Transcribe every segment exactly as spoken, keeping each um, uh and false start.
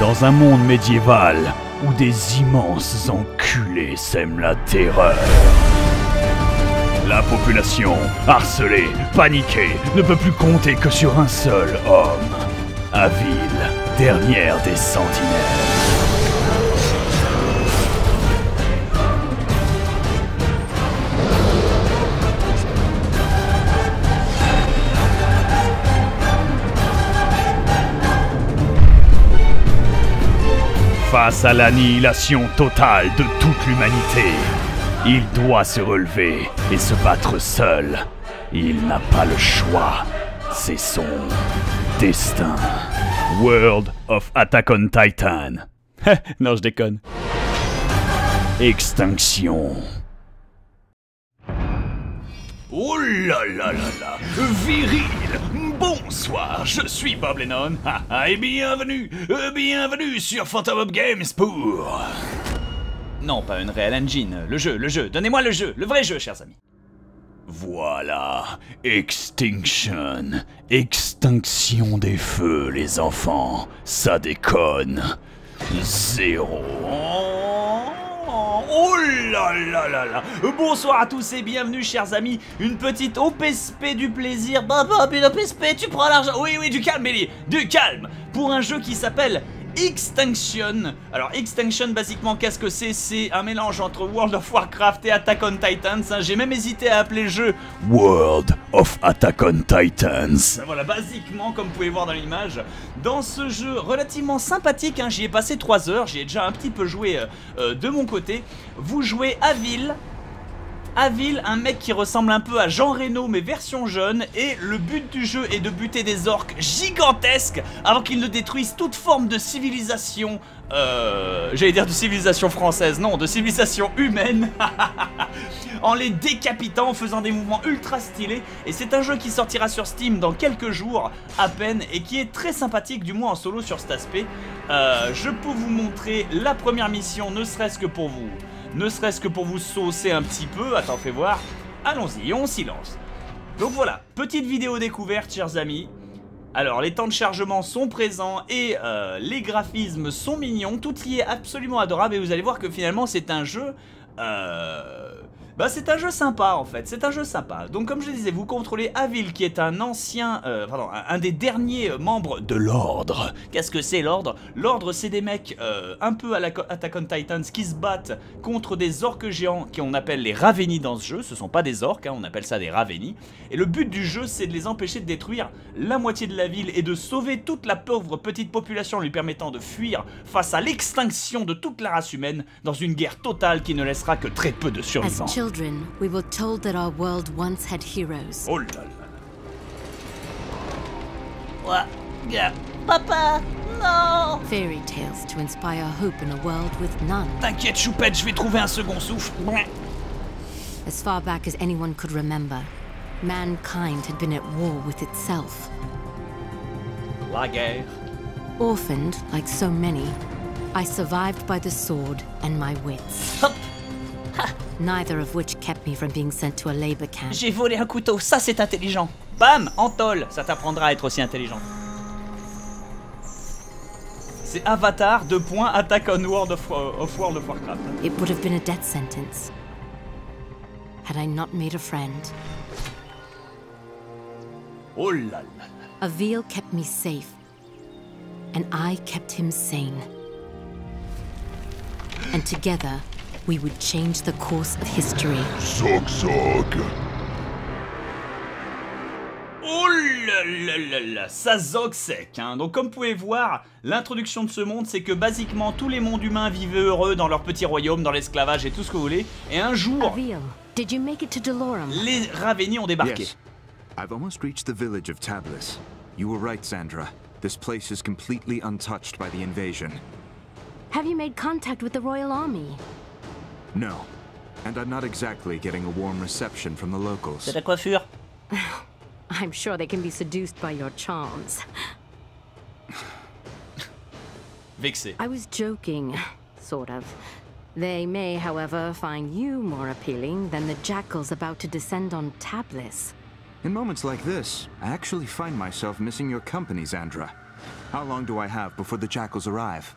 Dans un monde médiéval où des immenses enculés sèment la terreur. La population, harcelée, paniquée, ne peut plus compter que sur un seul homme. Avil, dernière des sentinelles. Face à l'annihilation totale de toute l'humanité, il doit se relever et se battre seul. Il n'a pas le choix. C'est son destin. World of Attack on Titan. Non, je déconne. Extinction. Oh là là là là, viril. Bonsoir, je suis Bob Lennon et bienvenue, bienvenue sur Phantom Hub Games pour... Non, pas une réelle engine, le jeu, le jeu, donnez-moi le jeu, le vrai jeu, chers amis. Voilà, Extinction, extinction des feux, les enfants, ça déconne. Zéro... Oh là là là là. Bonsoir à tous et bienvenue chers amis. Une petite O P S P du plaisir. Bah bah une O P S P, tu prends l'argent. Oui oui, du calme Billy, du calme. Pour un jeu qui s'appelle Extinction. Alors Extinction, basiquement qu'est-ce que c'est? C'est un mélange entre World of Warcraft et Attack on Titans, hein. J'ai même hésité à appeler le jeu World of Attack on Titans. Voilà, basiquement comme vous pouvez voir dans l'image. Dans ce jeu relativement sympathique, hein, j'y ai passé trois heures, j'y ai déjà un petit peu joué euh, euh, de mon côté. Vous jouez Avil, Avil, un mec qui ressemble un peu à Jean Reno mais version jeune. Et le but du jeu est de buter des orques gigantesques avant qu'ils ne détruisent toute forme de civilisation. Euh, j'allais dire de civilisation française, non, de civilisation humaine. En les décapitant, en faisant des mouvements ultra stylés. Et c'est un jeu qui sortira sur Steam dans quelques jours à peine et qui est très sympathique, du moins en solo sur cet aspect. euh, Je peux vous montrer la première mission, ne serait-ce que pour vous Ne serait-ce que pour vous saucer un petit peu. Attends, fais voir. Allons-y, on s'y lance. Donc voilà, petite vidéo découverte, chers amis. Alors, les temps de chargement sont présents et euh, les graphismes sont mignons. Tout y est absolument adorable et vous allez voir que finalement, c'est un jeu... Euh... Bah, c'est un jeu sympa, en fait. C'est un jeu sympa. Donc, comme je disais, vous contrôlez Avil, qui est un ancien... Euh, pardon, un des derniers membres de l'Ordre. Qu'est-ce que c'est, l'Ordre? L'Ordre, c'est des mecs euh, un peu à la Attack on Titans qui se battent contre des orques géants qu'on appelle les Raveni dans ce jeu. Ce sont pas des orques, hein, on appelle ça des Raveni. Et le but du jeu, c'est de les empêcher de détruire la moitié de la ville et de sauver toute la pauvre petite population, lui permettant de fuir face à l'extinction de toute la race humaine dans une guerre totale qui ne laissera que très peu de survivants. Children, we were told that our world once had heroes. Oh là là. Yeah. Papa, non. Fairy tales to inspire hope in a world with none. T'inquiète, Choupette, je vais trouver un second souffle. As far back as anyone could remember, mankind had been at war with itself. La guerre. Orphaned, like so many, I survived by the sword and my wits. Hop. Ha. Neither of which kept me from being sent to a labor camp. J'ai volé un couteau, ça c'est intelligent. Bam, en tôle, ça t'apprendra à être aussi intelligent. C'est Avatar deux points Attack on World of, uh, of World of Warcraft. It would have been a death sentence had I not made a friend. Oh là là. Avil kept me safe, and I kept him sane. And together. We would change the course of history. Zog zog. Oh là là là là, ça zog sec, hein. Donc comme vous pouvez voir, l'introduction de ce monde, c'est que basiquement tous les mondes humains vivaient heureux dans leur petit royaume, dans l'esclavage et tout ce que vous voulez. Et un jour, Avil, did you make it to Delorum? Les Raveni ont débarqué. Yes. I've almost reached the village of Tablis. You were right, Xandra. This place is completely untouched by the invasion. Have you made contact with the royal army? No, and I'm not exactly getting a warm reception from the locals. C'est la coiffure. I'm sure they can be seduced by your charms. Vexé. I was joking, sort of. They may, however, find you more appealing than the jackals about to descend on Tablis. In moments like this, I actually find myself missing your company, Xandra. How long do I have before the jackals arrive?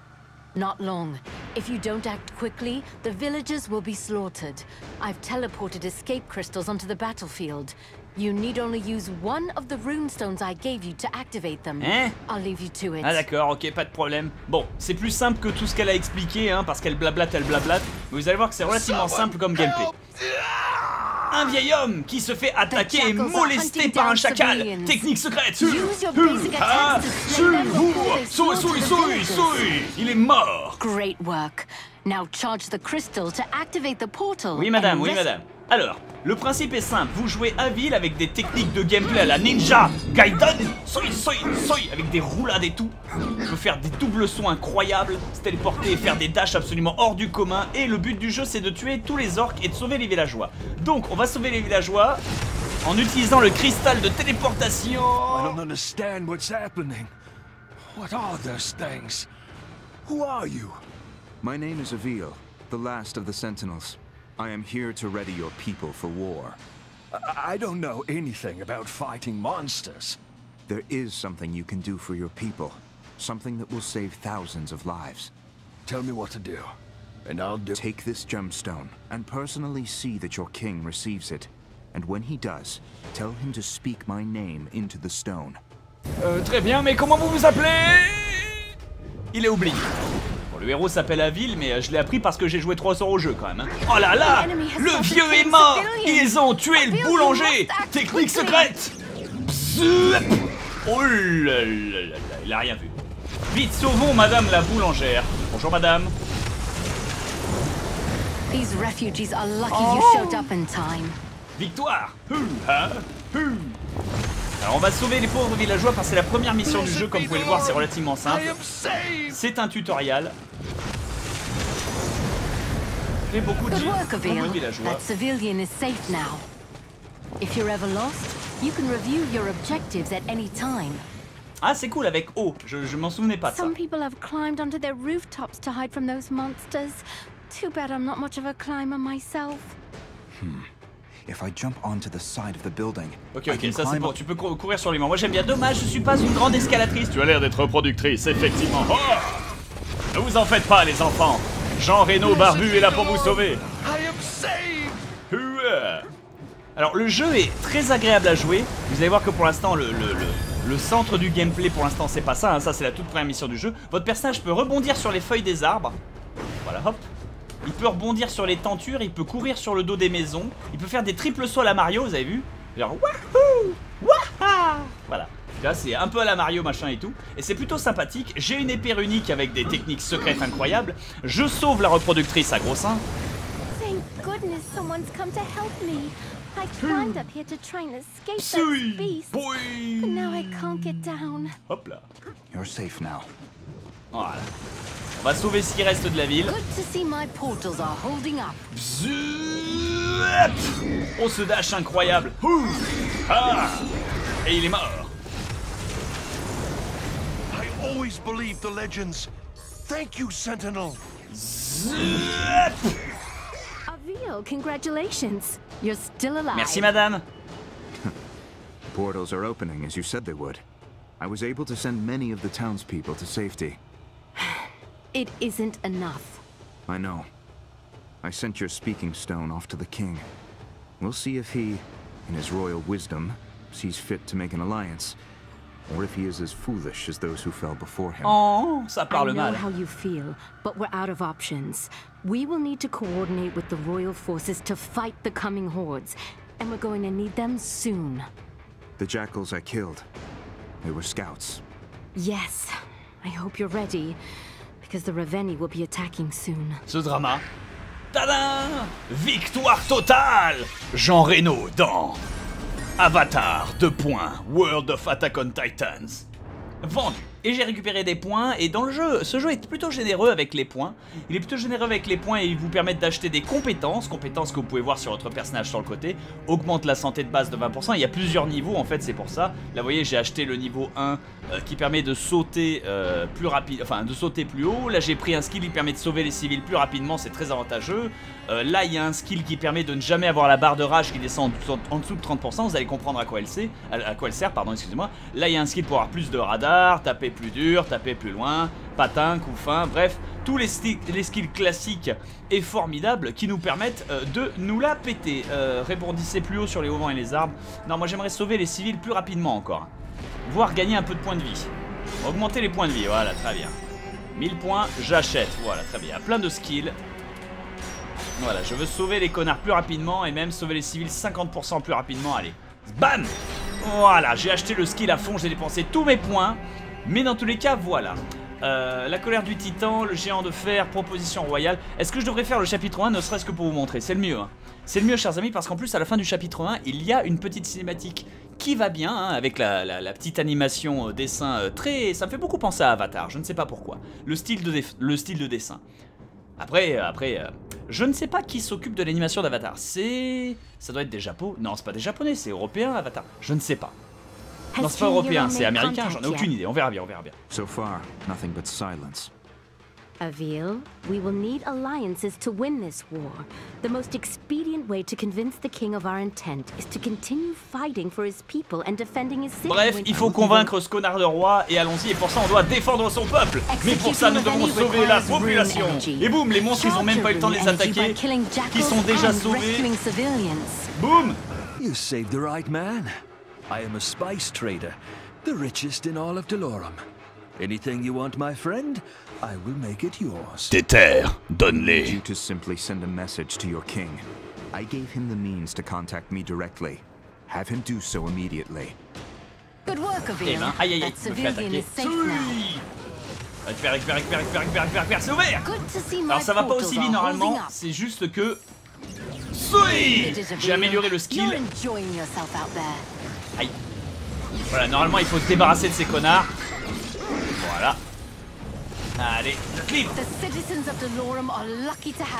Not long. If you don't act quickly, the villagers will be slaughtered. I've teleported escape crystals onto the battlefield. You need only use one of the runestones I gave you to activate them. Hein? I'll leave you to it. Ah d'accord, ok, pas de problème. Bon, c'est plus simple que tout ce qu'elle a expliqué, hein, parce qu'elle blablate, elle blablate. Mais vous allez voir que c'est relativement simple comme gameplay. Un vieil homme qui se fait attaquer et molester par un chacal. Technique secrète. Il est mort. Great work. Now charge the crystal to activate the portal. Oui madame, oui madame. Alors, le principe est simple, vous jouez Avil avec des techniques de gameplay à la Ninja Gaiden, soy, soy, soy, avec des roulades et tout. Je veux faire des doubles sauts incroyables, se téléporter et faire des dashs absolument hors du commun. Et le but du jeu, c'est de tuer tous les orques et de sauver les villageois. Donc, on va sauver les villageois en utilisant le cristal de téléportation. I don't understand what's happening. What are those things? Who are you? My name is Avil, the last of the Sentinels. I am here to ready your people for war. I don't know anything about fighting monsters. There is something you can do for your people. Something that will save thousands of lives. Tell me what to do, and I'll do- Take this gemstone, and personally see that your king receives it. And when he does, tell him to speak my name into the stone. Euh, très bien, mais comment vous vous appelez? Il est oublié. Le héros s'appelle Avil, mais je l'ai appris parce que j'ai joué trois heures au jeu quand même. Hein. Oh là là, le vieux est mort. Ils ont tué le boulanger. Technique secrète. Oh là là là, il a rien vu. Vite, sauvons madame la boulangère. Bonjour madame. Oh. Victoire. Alors on va sauver les pauvres villageois parce que c'est la première mission du jeu, comme vous pouvez le voir, c'est relativement simple. C'est un tutoriel. J'ai beaucoup de villageois. Ah c'est cool avec O, je, je m'en souvenais pas de ça. Hmm. If I jump onto the side of the building, ok, ok, ça c'est bon, tu peux cou courir sur les murs. Moi j'aime bien, dommage, je suis pas une grande escalatrice. Tu as l'air d'être productrice, effectivement. Oh, ne vous en faites pas, les enfants. Jean Reno Barbu est là pour vous sauver. Alors, le jeu est très agréable à jouer. Vous allez voir que pour l'instant, le, le, le, le centre du gameplay, pour l'instant, c'est pas ça. Hein. Ça, c'est la toute première mission du jeu. Votre personnage peut rebondir sur les feuilles des arbres. Voilà, hop. Il peut rebondir sur les tentures, il peut courir sur le dos des maisons, il peut faire des triples sauts à la Mario, vous avez vu? Genre wahoo, waha. Voilà, là c'est un peu à la Mario machin et tout. Et c'est plutôt sympathique, j'ai une épée unique avec des techniques secrètes incroyables. Je sauve la reproductrice à gros seins. Hop là. You're safe now. Voilà. On va sauver ce qui reste de la ville. On se dash incroyable. Ah. Et il est mort. Merci madame. Portals are opening as you said they would. I was able to send many of the townspeople to safety. It isn't enough. I know. I sent your speaking stone off to the king. We'll see if he, in his royal wisdom, sees fit to make an alliance, or if he is as foolish as those who fell before him. Oh, ça parle mal. I know how you feel, but we're out of options. We will need to coordinate with the royal forces to fight the coming hordes, and we're going to need them soon. The jackals I killed, they were scouts. Yes, I hope you're ready. The Raveni will be attacking soon. Ce drama. Tadam! Victoire totale! Jean Reno dans Avatar deux points World of Attack on Titans. Vendu. Et j'ai récupéré des points. Et dans le jeu, ce jeu est plutôt généreux avec les points. Il est plutôt généreux avec les points et il vous permet d'acheter des compétences. Compétences que vous pouvez voir sur votre personnage sur le côté. Augmente la santé de base de vingt pour cent. Il y a plusieurs niveaux en fait, c'est pour ça. Là vous voyez, j'ai acheté le niveau un euh, qui permet de sauter euh, plus rapide. Enfin, de sauter plus haut. Là j'ai pris un skill qui permet de sauver les civils plus rapidement. C'est très avantageux. Euh, là il y a un skill qui permet de ne jamais avoir la barre de rage qui descend en dessous de trente pour cent. Vous allez comprendre à quoi elle sert. À quoi elle sert, pardon, excusez-moi. Là il y a un skill pour avoir plus de radar, taper plus dur, taper plus loin, patin, coup fin, bref, tous les, les skills classiques et formidables qui nous permettent euh, de nous la péter. Euh, répondissez plus haut sur les auvents et les arbres. Non, moi j'aimerais sauver les civils plus rapidement encore, voire gagner un peu de points de vie. Augmenter les points de vie, voilà, très bien. mille points, j'achète, voilà, très bien. Plein de skills. Voilà, je veux sauver les connards plus rapidement et même sauver les civils cinquante pour cent plus rapidement, allez. Bam! Voilà, j'ai acheté le skill à fond, j'ai dépensé tous mes points. Mais dans tous les cas, voilà. Euh, la colère du titan, le géant de fer, proposition royale. Est-ce que je devrais faire le chapitre un, ne serait-ce que pour vous montrer? C'est le mieux, hein. C'est le mieux, chers amis, parce qu'en plus, à la fin du chapitre un, il y a une petite cinématique qui va bien, hein, avec la, la, la petite animation euh, dessin euh, très... Ça me fait beaucoup penser à Avatar, je ne sais pas pourquoi. Le style de, déf... le style de dessin. Après, euh, après... Euh... Je ne sais pas qui s'occupe de l'animation d'Avatar. C'est... Ça doit être des Japonais. Non, c'est pas des Japonais, c'est européen, Avatar. Je ne sais pas. Non, c'est pas européen, c'est américain, j'en ai aucune idée. On verra bien, on verra bien. So far, nothing but silence. Avil, we will need alliances to win this war. The most expedient way to convince the king of our intent is to continue fighting for his people and defending his city. Bref, il faut convaincre ce connard de roi et allons-y, et pour ça on doit défendre son peuple. Mais pour ça nous devons sauver la population. Et boum, les monstres ils ont même pas eu le temps de les attaquer, qui sont déjà sauvés. Boum! You saved the right man. I am a spice trader, the richest in all of Delorum. Anything you want, my friend, I will make it yours. Tes terres, donne-les. You to simply send a message to your king. I gave him the means to contact me directly. Have him do so immediately. Good work, Avil. Aïe aïe aïe, me fait attaquer. Récupère, récupère, récupère, récupère, récupère, c'est ouvert. Alors ça va pas aussi vite normalement, c'est juste que... Oui, j'ai amélioré le skill. Aïe. Voilà, normalement il faut se débarrasser de ces connards. Voilà. Allez, clip.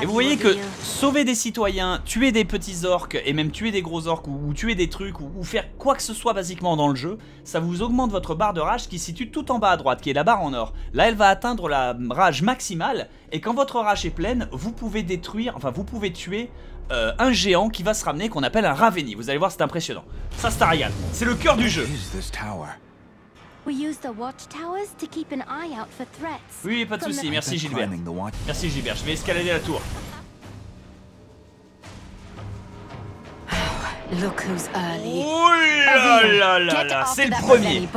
Et vous voyez que sauver des citoyens, tuer des petits orques et même tuer des gros orques ou, ou tuer des trucs ou, ou faire quoi que ce soit basiquement dans le jeu, ça vous augmente votre barre de rage qui se situe tout en bas à droite, qui est la barre en or. Là, elle va atteindre la rage maximale et quand votre rage est pleine, vous pouvez détruire, enfin vous pouvez tuer euh, un géant qui va se ramener, qu'on appelle un Raveni. Vous allez voir, c'est impressionnant. Ça, c'est Ariane. C'est le cœur du jeu. Oui, pas de soucis, merci Gilbert. Merci Gilbert, je vais escalader la tour. Oh là là là, c'est le premier.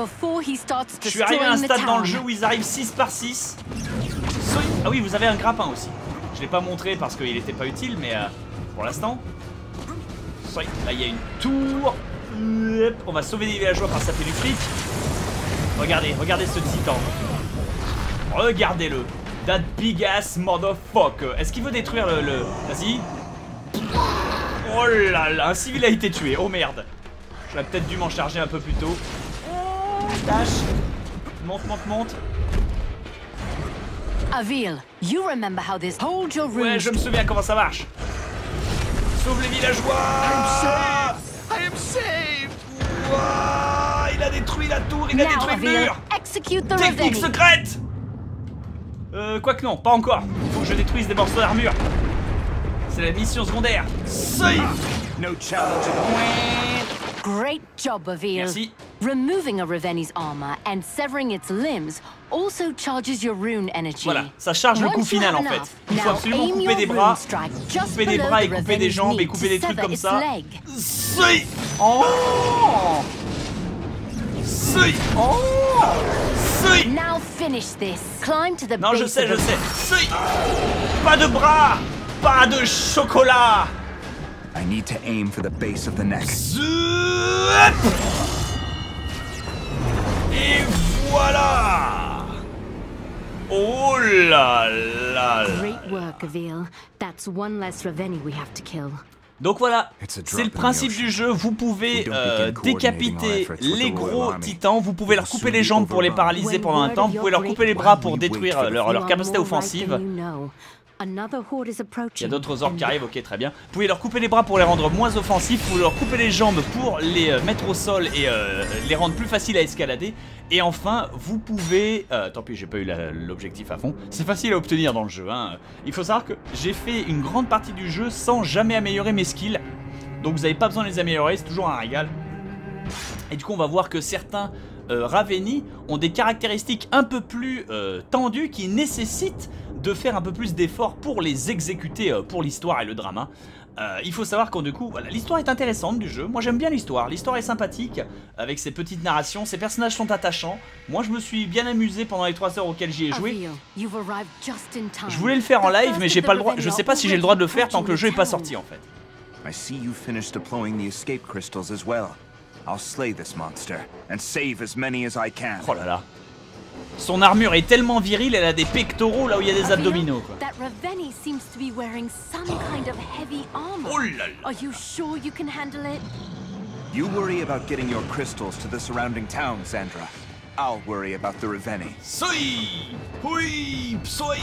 Je suis arrivé à un stade dans le jeu où ils arrivent six par six. Ah oui, vous avez un grappin aussi. Je ne l'ai pas montré parce qu'il n'était pas utile, mais euh, pour l'instant. Là, il y a une tour. On va sauver des villageois parce que ça fait du flic. Regardez, regardez ce titan. Regardez-le. That big ass motherfucker. Est-ce qu'il veut détruire le... le... Vas-y. Oh là là, un civil a été tué. Oh merde. J'aurais peut-être dû m'en charger un peu plus tôt. Dash. Monte, monte, monte. Avil, you remember how this... Hold your room. Ouais, je me souviens comment ça marche. Sauve les villageois. I am saved. Wow. Il a détruit la tour, il a détruit le mur. Technique secrète. Euh, quoique non, pas encore. Il faut que je détruise des morceaux d'armure. C'est la mission secondaire. Safe. No challenge. Great job, Avil. Merci. Removing a Raveni's armor and severing its limbs also charges your rune energy. Voilà, ça charge le coup final en fait. Il faut absolument couper des bras, couper des bras et couper des jambes et couper des trucs comme ça. Safe. Oh. Seuil. Oh. Seuil. Non, je sais, je sais. Seuil. Pas de bras. Pas de chocolat. I need to aim for the base of the neck. Et voilà. Oh là là. Great work, Avil. That's one less Raveni we have to kill. Donc voilà, c'est le principe du jeu, vous pouvez euh, décapiter les gros titans, vous pouvez leur couper les jambes pour les paralyser pendant un temps, vous pouvez leur couper les bras pour détruire leur, leur capacité offensive. Il y a d'autres orques qui arrivent, ok très bien. Vous pouvez leur couper les bras pour les rendre moins offensifs, vous pouvez leur couper les jambes pour les mettre au sol et euh, les rendre plus faciles à escalader. Et enfin, vous pouvez... Euh, tant pis, j'ai pas eu l'objectif à fond. C'est facile à obtenir dans le jeu, hein. Il faut savoir que j'ai fait une grande partie du jeu sans jamais améliorer mes skills. Donc vous n'avez pas besoin de les améliorer, c'est toujours un régal. Et du coup on va voir que certains euh, Raveni ont des caractéristiques un peu plus euh, tendues qui nécessitent de faire un peu plus d'efforts pour les exécuter euh, pour l'histoire et le drama. Euh, il faut savoir qu'en du coup, voilà, l'histoire est intéressante du jeu. Moi j'aime bien l'histoire, l'histoire est sympathique avec ses petites narrations, ses personnages sont attachants. Moi je me suis bien amusé pendant les trois heures auxquelles j'y ai joué. Je voulais le faire en live mais j'ai pas le droit, je sais pas si j'ai le droit de le faire tant que le jeu est pas sorti en fait. I see you finished deploying the escape crystals as well. I'll slay this monster and save as many as I can. Oh là là. Son armure est tellement virile, elle a des pectoraux là où il y a des abdominaux quoi. Oh là là. Soy, oui, soy.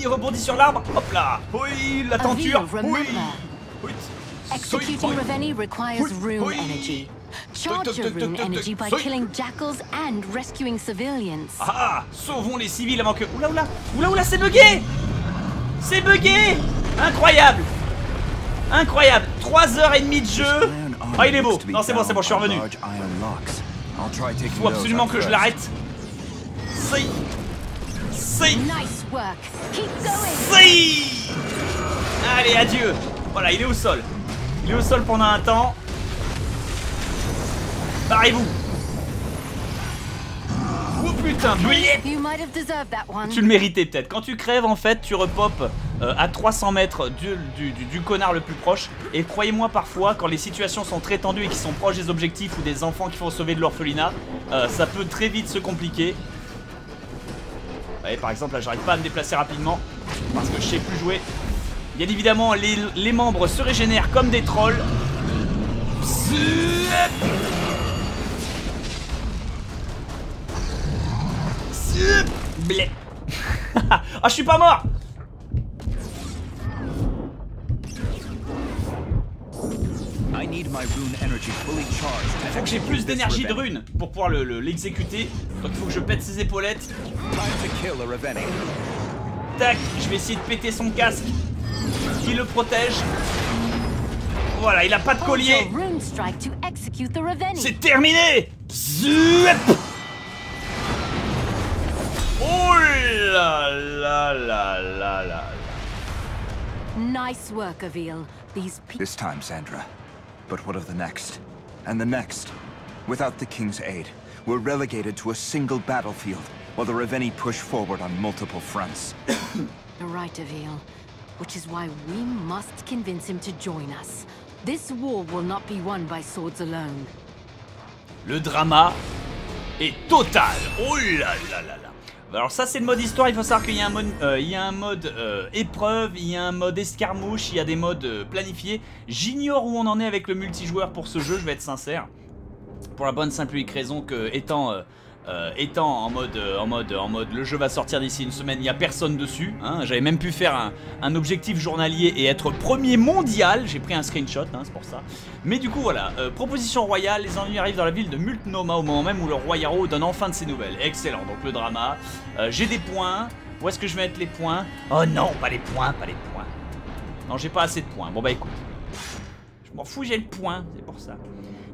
Il rebondit sur l'arbre, hop là. Oui, la tenture. Oui. Oui. Executing Raveni requires rune energy. Charge your rune energy by killing jackals and rescuing civilians. Ah, sauvons les civils avant que... Oula oula, oula oula, c'est bugué. C'est bugué. Incroyable. Incroyable. trois heures trente de jeu. Ah, il est beau. Non, c'est bon, c'est bon, je suis revenu. Il faut absolument que je l'arrête. Si. Si. Si. Allez, adieu. Voilà, il est au sol. Il est au sol pendant un temps. Barrez-vous. Oh putain, tu le méritais peut-être. Quand tu crèves, en fait, tu repopes euh, à trois cents mètres du, du, du, du connard le plus proche. Et croyez-moi, parfois, quand les situations sont très tendues et qu'ils sont proches des objectifs ou des enfants qu'il faut sauver de l'orphelinat, euh, ça peut très vite se compliquer. Et par exemple, là, j'arrive pas à me déplacer rapidement parce que je sais plus jouer. Bien évidemment, les, les membres se régénèrent comme des trolls. Ah, je suis pas mort. Il faut que j'ai plus d'énergie de rune pour pouvoir l'exécuter. Le, le, Donc il faut que je pète ses épaulettes. Tac, je vais essayer de péter son casque qui le protège. Voilà, il a pas de collier. C'est terminé. Oh là là là là là. Nice work, Avil. These people. This time, Xandra. But what of the next? And the next? Without the King's aid, we're relegated to a single battlefield while the Raveni push forward on multiple fronts. You're right, Avil. Which is why we must convince him to join us. This war will not be won by swords alone. Le drama est total. Oh là là là là. Alors ça c'est le mode histoire, il faut savoir qu'il y a un mode, euh, il y a un mode euh, épreuve, il y a un mode escarmouche, il y a des modes euh, planifiés. J'ignore où on en est avec le multijoueur pour ce jeu, je vais être sincère. Pour la bonne simple raison que étant, euh, euh, étant en, mode, euh, en, mode, en mode le jeu va sortir d'ici une semaine, il n'y a personne dessus. Hein. J'avais même pu faire un, un objectif journalier et être premier mondial, j'ai pris un screenshot, hein, c'est pour ça. Mais du coup voilà, euh, proposition royale, les ennuis arrivent dans la ville de Multnomah au moment même où le roi Yero donne enfin de ses nouvelles. Excellent, donc le drama, euh, j'ai des points, où est-ce que je vais mettre les points? Oh non, pas les points, pas les points. Non, j'ai pas assez de points, bon bah écoute, je m'en fous, j'ai le point, c'est pour ça.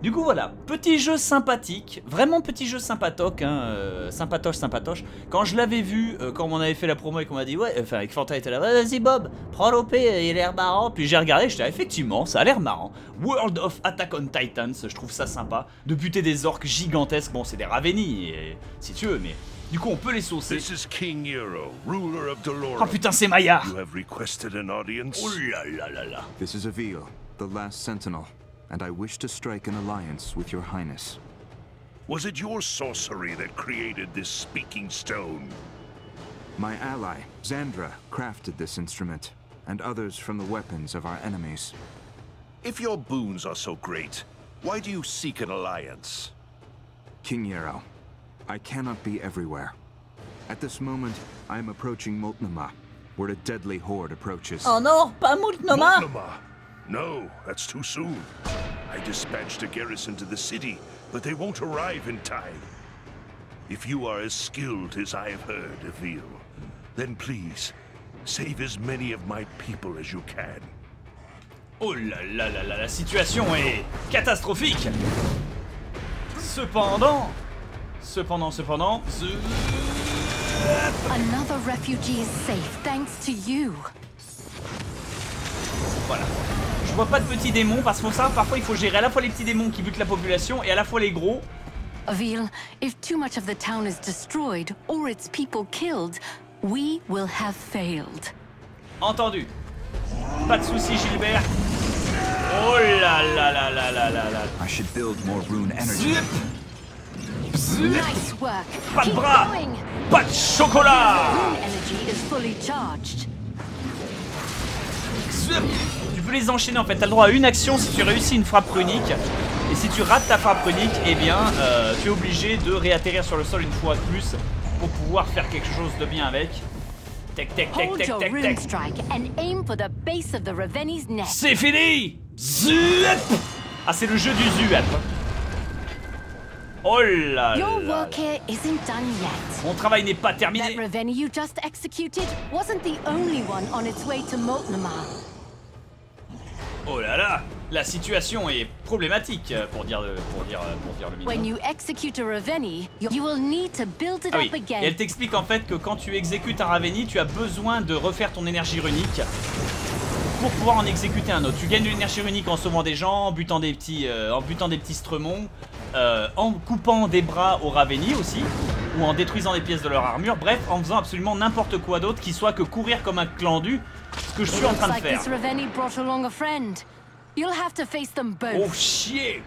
Du coup voilà, petit jeu sympathique, vraiment petit jeu sympatoche, hein, euh, sympatoche, sympatoche. Quand je l'avais vu, euh, quand on m'en avait fait la promo et qu'on m'a dit ouais, enfin euh, avec Fanta était là, vas-y Bob, prends l'O P, euh, il a l'air marrant. Puis j'ai regardé, j'étais effectivement, ça a l'air marrant. World of Attack on Titans, je trouve ça sympa. De buter des orques gigantesques, bon c'est des Raveni, et, si tu veux, mais du coup on peut les saucer. This is King Yero, ruler of Delorum. Oh putain c'est Maillard. You have requested an audience. Oh là là là là. This is Avil, the last Sentinel. And I wish to strike an alliance with your highness. Was it your sorcery that created this speaking stone? My ally, Xandra, crafted this instrument, and others from the weapons of our enemies. If your boons are so great, why do you seek an alliance? King Yero, I cannot be everywhere. At this moment, I am approaching Multnomah, where a deadly horde approaches. Oh no, pas Multnomah! Multnomah. No, that's too soon. I dispatched a garrison to the city, but they won't arrive in time. If you are as skilled as I have heard, Avil, then please, save as many of my people as you can. Oh là là là là, la situation est catastrophique. Cependant, cependant, cependant, another refugee is safe thanks to you. Voilà. Je vois pas de petits démons parce qu'on sait parfois il faut gérer à la fois les petits démons qui butent la population et à la fois les gros. Avil, if too much of the town is destroyed or its people killed, we will have failed. Entendu. Pas de souci, Gilbert. Oh là là là là là là là. I should build more rune energy. Zip. Zip. Nice work. Pas de bras. Going. Pas de chocolat. Rune energy is fully charged. Zip. Tu peux les enchaîner en fait. T'as le droit à une action si tu réussis une frappe runique. Et si tu rates ta frappe runique, eh bien, euh, tu es obligé de réatterrir sur le sol une fois de plus pour pouvoir faire quelque chose de bien avec. Tec, tec, tec, tec, tec, tec. C'est fini! Zup! Ah, c'est le jeu du Zup. Oh là là. Mon travail n'est pas terminé. Oh là là. La situation est problématique, pour dire, pour dire, pour dire le minimum. Ah oui. Et elle t'explique en fait que quand tu exécutes un Raveni, tu as besoin de refaire ton énergie runique pour pouvoir en exécuter un autre. Tu gagnes de l'énergie runique en sauvant des gens, en butant des petits, euh, en butant des petits stremons, euh, en coupant des bras au Raveni aussi, ou en détruisant des pièces de leur armure. Bref, en faisant absolument n'importe quoi d'autre qui soit que courir comme un clandu, ce que je suis en train de faire. Oh chier!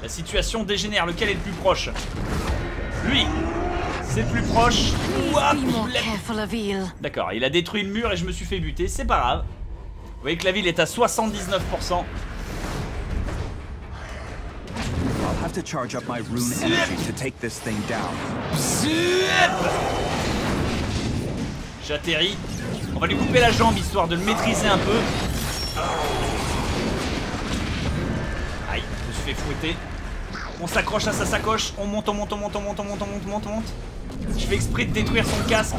La situation dégénère, lequel est le plus proche? Lui! C'est le plus proche. D'accord, il a détruit le mur et je me suis fait buter, c'est pas grave. Vous voyez que la ville est à soixante-dix-neuf pour cent. J'atterris. On va lui couper la jambe histoire de le maîtriser un peu. Aïe, je me suis fait fouetter. On s'accroche à sa sacoche. On monte, on monte, on monte, on monte, on monte, on monte, on monte, on monte. Je fais exprès de détruire son casque.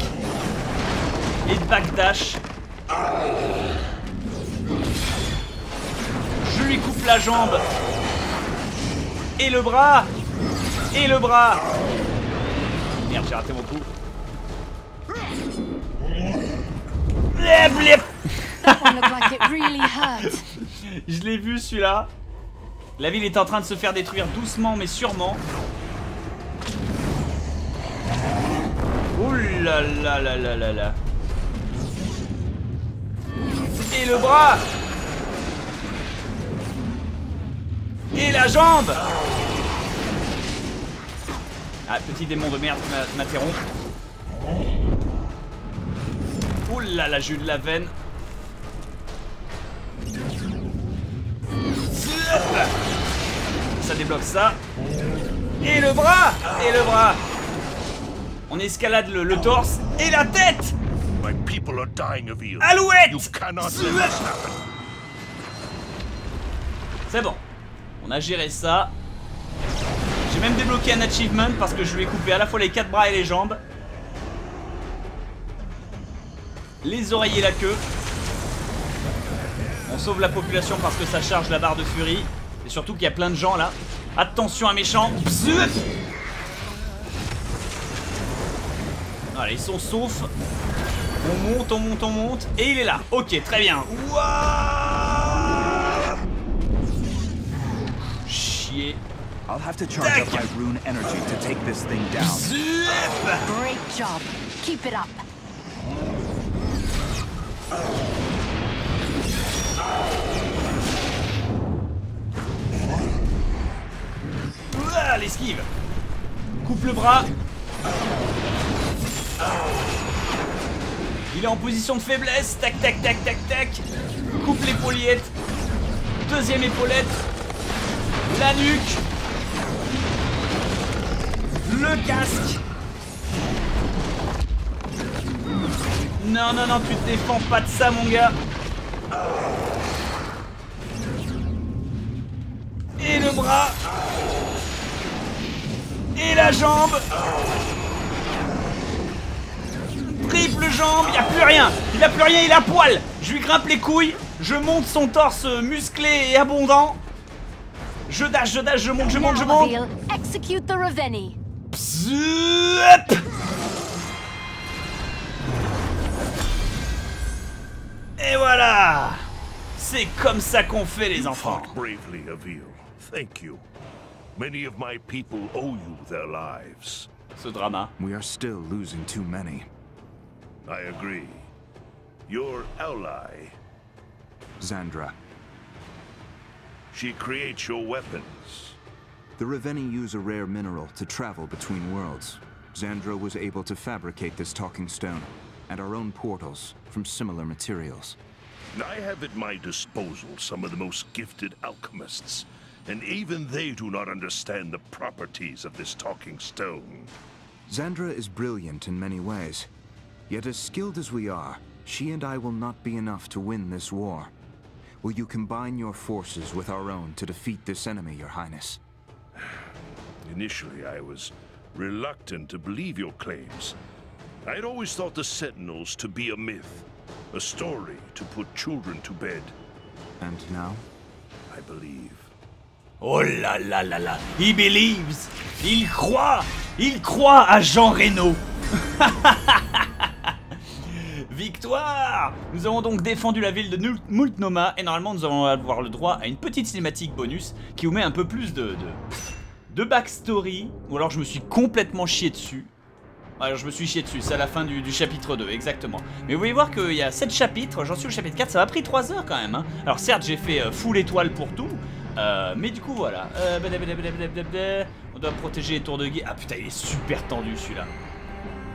Et de backdash. Je lui coupe la jambe. Et le bras. Et le bras. Merde, j'ai raté mon coup. Blep, blep. Je l'ai vu celui-là. La ville est en train de se faire détruire doucement mais sûrement. Ouh là là là là là là. Et le bras. Et la jambe. Ah, petit démon de merde qui m'interrompt. Ouh là là, j'ai eu de la veine. Ça débloque ça. Et le bras. Et le bras. On escalade le, le torse. Et la tête. Alouette. C'est bon. On a géré ça. J'ai même débloqué un achievement parce que je lui ai coupé à la fois les quatre bras et les jambes, les oreilles et la queue. On sauve la population parce que ça charge la barre de furie. Et surtout qu'il y a plein de gens là. Attention à méchant. Voilà, ils sont saufs. On monte, on monte, on monte. Et il est là. Ok, très bien. Ouah. Chier. Tac. Great job. Keep it up. Ah, l'esquive. Coupe le bras. Il est en position de faiblesse. Tac, tac, tac, tac, tac. Coupe l'épaulette. Deuxième épaulette. La nuque. Le casque. Non, non, non, tu te défends pas de ça, mon gars. Et le bras. Et la jambe. Triple jambe. Il n'y a plus rien. Il n'a plus rien. Il a poil. Je lui grimpe les couilles. Je monte son torse musclé et abondant. Je dash, je dash, je monte, je monte, je monte. Execute the Raveni. Pssup. Et voilà. C'est comme ça qu'on fait, les enfants. Bravely, Avil. Thank you. Many of my people owe you their lives. Ce drama. We are still losing too many. I agree. Your ally, Xandra. She creates your weapons. The Raveni use a rare mineral to travel between worlds. Xandra was able to fabricate this talking stone and our own portals from similar materials. I have at my disposal some of the most gifted alchemists, and even they do not understand the properties of this talking stone. Xandra is brilliant in many ways, yet as skilled as we are, she and I will not be enough to win this war. Will you combine your forces with our own to defeat this enemy, Your Highness? Initially, I was reluctant to believe your claims. I had always thought the Sentinels to be a myth, a story to put children to bed. And now? I believe. Oh là là là là! He believes! Il croit! Il croit à Jean Reno! Victoire! Nous avons donc défendu la ville de Multnomah et normalement nous allons avoir le droit à une petite cinématique bonus qui vous met un peu plus de, de, de backstory. Ou alors je me suis complètement chié dessus. Alors je me suis chié dessus, c'est à la fin du, du chapitre deux, exactement. Mais vous voyez voir qu'il y a sept chapitres, j'en suis au chapitre quatre, ça m'a pris trois heures quand même. Hein. Alors certes j'ai fait euh, full étoile pour tout, euh, mais du coup voilà. Euh, on doit protéger les tours de guet. Ah putain il est super tendu celui-là.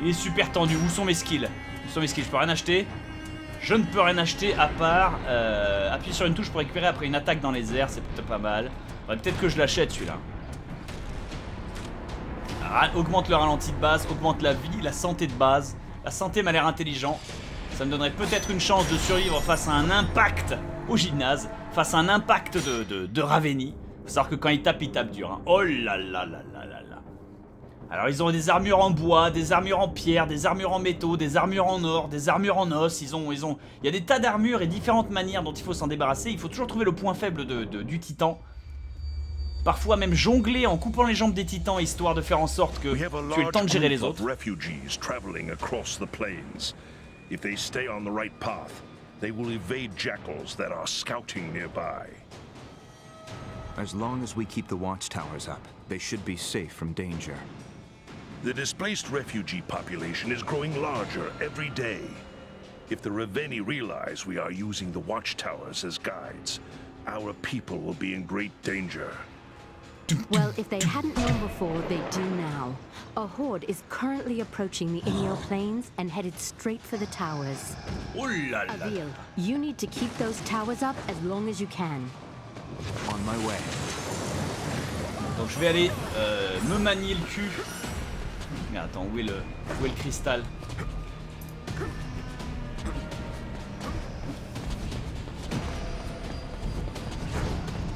Il est super tendu, où sont mes skills? Sur mes skills, je peux rien acheter. Je ne peux rien acheter à part euh, appuyer sur une touche pour récupérer après une attaque dans les airs. C'est peut-être pas mal. Ouais, peut-être que je l'achète celui-là. Ah, augmente le ralenti de base, augmente la vie, la santé de base. La santé m'a l'air intelligent. Ça me donnerait peut-être une chance de survivre face à un impact au gymnase, face à un impact de, de, de Raveni. Faut savoir que quand il tape, il tape dur. Hein. Oh là là là là là là. Alors ils ont des armures en bois, des armures en pierre, des armures en métaux, des armures en or, des armures en os, ils ont, ils ont... Il y a des tas d'armures et différentes manières dont il faut s'en débarrasser, il faut toujours trouver le point faible de, de, du titan. Parfois même jongler en coupant les jambes des titans, histoire de faire en sorte que tu aies le temps de gérer les autres. As long as we keep the watchtowers up, they should be safe from danger. The displaced refugee population is growing larger every day. If the Raveni realize we are using the watchtowers as guides, our people will be in great danger. Well, if they hadn't known before, they do now. A horde is currently approaching the Inyo plains and headed straight for the towers. Avil, you need to keep those towers up as long as you can. On my way. Donc je vais aller euh, me manier le cul. Mais attends, où est le, où est le cristal?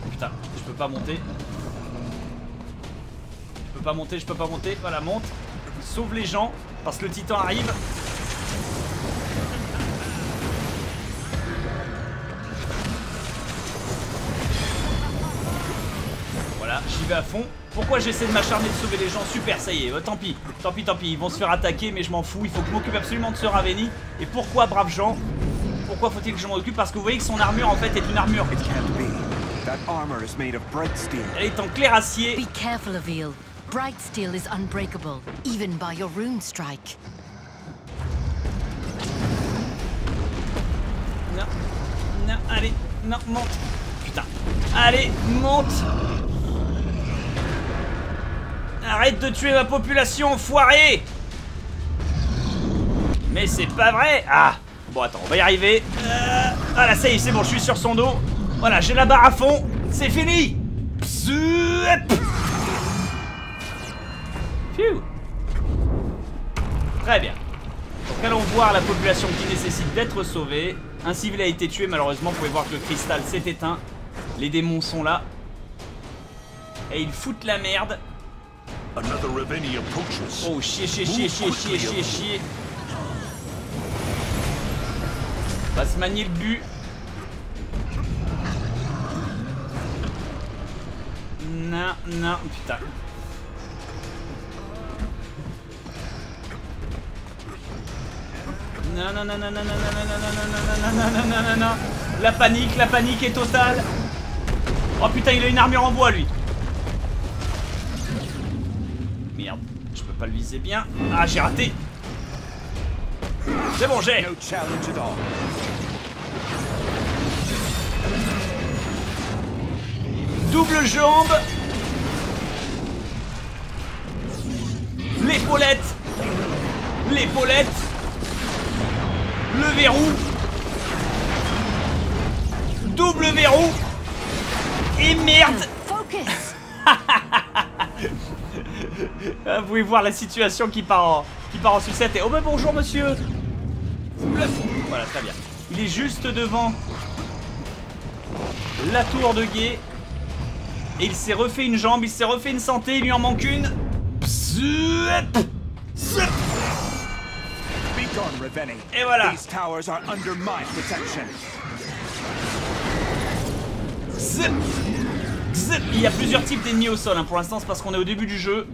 Putain, je peux pas monter. Je peux pas monter, je peux pas monter. Voilà, monte. Sauve les gens, parce que le titan arrive. J'y vais à fond. Pourquoi j'essaie de m'acharner de sauver les gens? Super, ça y est, euh, tant pis, tant pis, tant pis. Ils vont se faire attaquer, mais je m'en fous. Il faut que je m'occupe absolument de ce Raveni. Et pourquoi, braves gens? Pourquoi faut-il que je m'en occupe? Parce que vous voyez que son armure en fait est une armure. Elle est en clair acier. Be careful, Avil. Brightsteel is unbreakable, even by your rune strike. Non, non, allez, non, monte. Putain, allez, monte. Arrête de tuer ma population, enfoiré! Mais c'est pas vrai! Ah! Bon, attends, on va y arriver. Euh, ah là, ça y est, c'est bon, je suis sur son dos. Voilà, j'ai la barre à fond. C'est fini! Pssup. Phew. Très bien. Donc, allons voir la population qui nécessite d'être sauvée. Un civil a été tué, malheureusement, vous pouvez voir que le cristal s'est éteint. Les démons sont là. Et ils foutent la merde. Oh chier chier chier chier chier chier chier. On va se manier le but. Non, non, putain. Non, non, non, non, non, non, non, non, non, non, non, non, non, non, non. La panique, la panique est totale. Oh putain, il a une armure en bois, lui. Merde, je peux pas le viser bien. Ah, j'ai raté. C'est bon, j'ai. Double jambe. L'épaulette. L'épaulette. Le verrou. Double verrou. Et merde. Vous pouvez voir la situation qui part en, qui part en sucette. Et oh ben bonjour monsieur. Voilà, très bien. Il est juste devant la tour de guet. Et il s'est refait une jambe, il s'est refait une santé, il lui en manque une. Et voilà. Il y a plusieurs types d'ennemis au sol hein. Pour l'instant c'est parce qu'on est au début du jeu.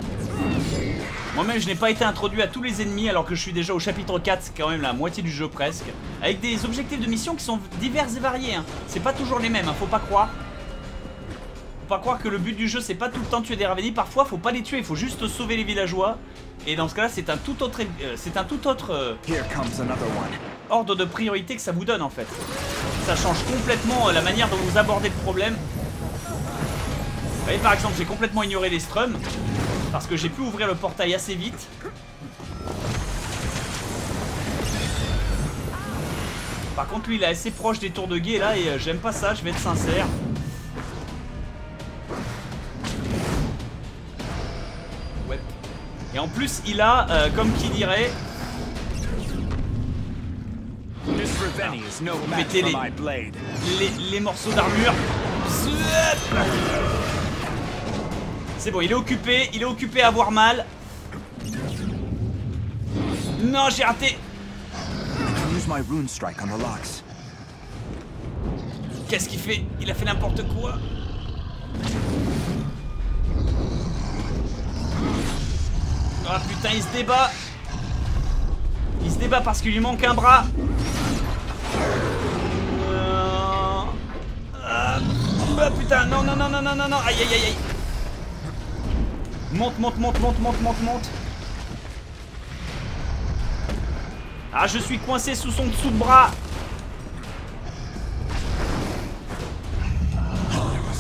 Moi-même je n'ai pas été introduit à tous les ennemis alors que je suis déjà au chapitre quatre, c'est quand même la moitié du jeu presque. Avec des objectifs de mission qui sont divers et variés hein. C'est pas toujours les mêmes, hein. Faut pas croire. Faut pas croire que le but du jeu c'est pas tout le temps tuer des Raveni. Parfois faut pas les tuer, il faut juste sauver les villageois. Et dans ce cas là c'est un tout autre, euh, c'est un tout autre euh, ordre de priorité que ça vous donne en fait. Ça change complètement euh, la manière dont vous abordez le problème. Vous voyez par exemple j'ai complètement ignoré les strums parce que j'ai pu ouvrir le portail assez vite. Par contre lui il est assez proche des tours de guet là et euh, j'aime pas ça, je vais être sincère. Et en plus, il a, euh, comme qui dirait, mettez les, les, les morceaux d'armure. C'est bon, il est occupé, il est occupé à avoir mal. Non, j'ai raté. Qu'est-ce qu'il fait? Il a fait n'importe quoi. Ah putain, il se débat. Il se débat parce qu'il lui manque un bras. Euh... Ah putain, non, non, non, non, non, non, non. Aïe, aïe, aïe, aïe. Monte, monte, monte, monte, monte, monte, monte. Ah, je suis coincé sous son dessous de bras.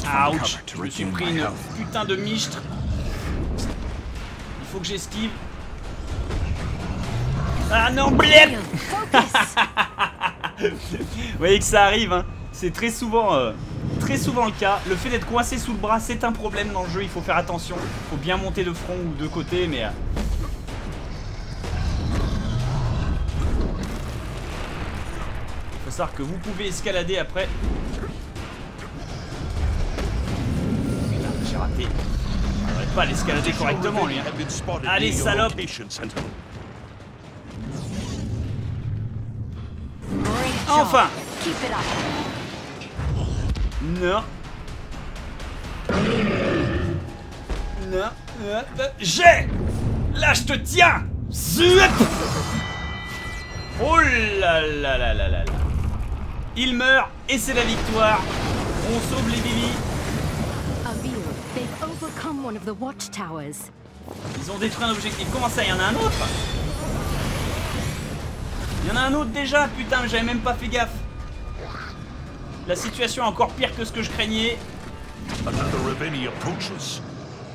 Ah, ouch, je me suis pris une putain de michtre. Faut que j'esquive. Ah non, blême. Vous voyez que ça arrive, hein. C'est très souvent, euh, très souvent le cas. Le fait d'être coincé sous le bras, c'est un problème dans le jeu. Il faut faire attention. Faut bien monter de front ou de côté, mais. Euh... Faut savoir que vous pouvez escalader après. Putain, j'ai raté. Pas l'escalader correctement lui. Hein. Allez salope. Enfin. Non. Non. J'ai. Là je te tiens. Oh là là là là là. Il meurt et c'est la victoire. On sauve les Billy. Ils ont détruit un objectif. Comment ça, il y en a un autre? Il y en a un autre déjà. Putain, j'avais même pas fait gaffe. La situation est encore pire que ce que je craignais. Another Raveni approaches.